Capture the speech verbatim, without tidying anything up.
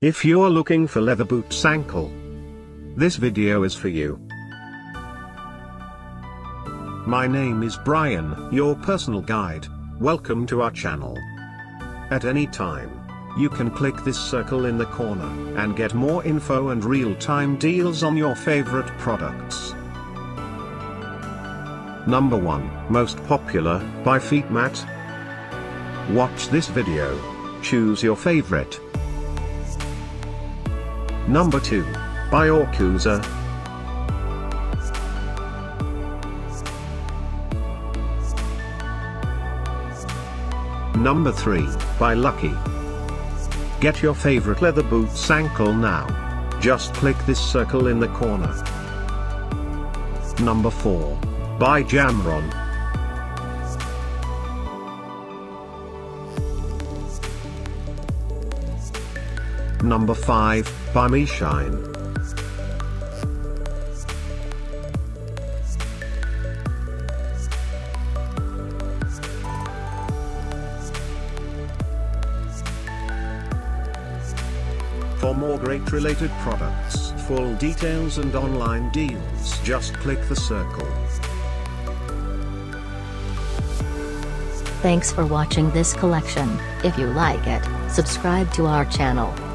If you're looking for leather boots ankle, this video is for you. My name is Brian, your personal guide. Welcome to our channel. At any time, you can click this circle in the corner and get more info and real-time deals on your favorite products. Number one. Most popular, by Feetmat. Watch this video. Choose your favorite. Number two. By Aukusor. Number three. By Lucky. Get your favorite leather boots ankle now. Just click this circle in the corner. Number four. By Jamron. Number five, by Meeshine. For more great related products, full details and online deals, just click the circle. Thanks for watching this collection. If you like it, subscribe to our channel.